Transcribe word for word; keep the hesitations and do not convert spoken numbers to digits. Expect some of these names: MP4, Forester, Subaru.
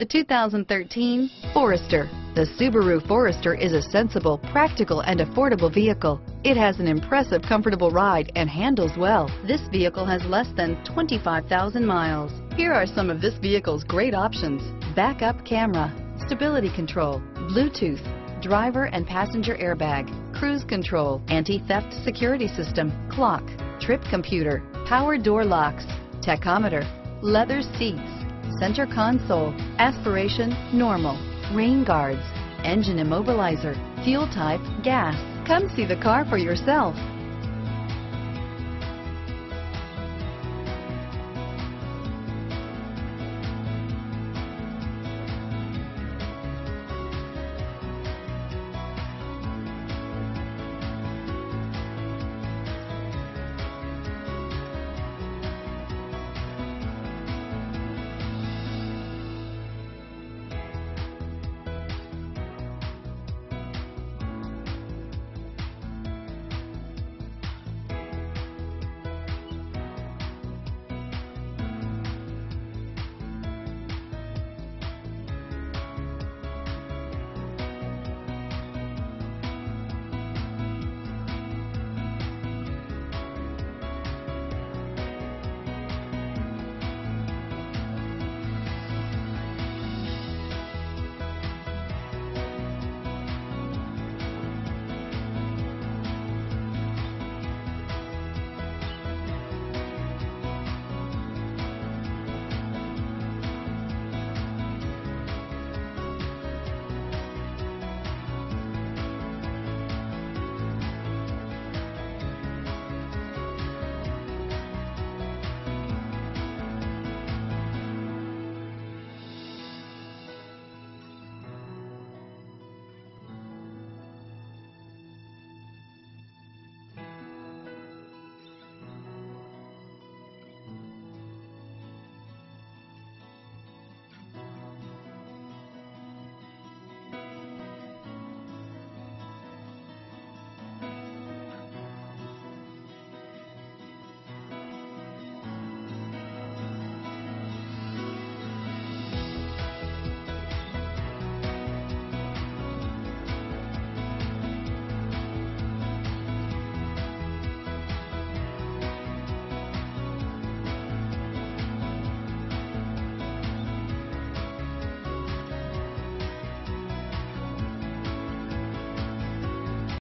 The two thousand thirteen Forester. The Subaru Forester is a sensible, practical, and affordable vehicle. It has an impressive, comfortable ride and handles well. This vehicle has less than twenty-five thousand miles. Here are some of this vehicle's great options: backup camera, stability control, Bluetooth, driver and passenger airbag, cruise control, anti-theft security system, clock, trip computer, power door locks, tachometer, leather seats, center console, aspiration, normal, rain guards, engine immobilizer, fuel type, gas. Come see the car for yourself.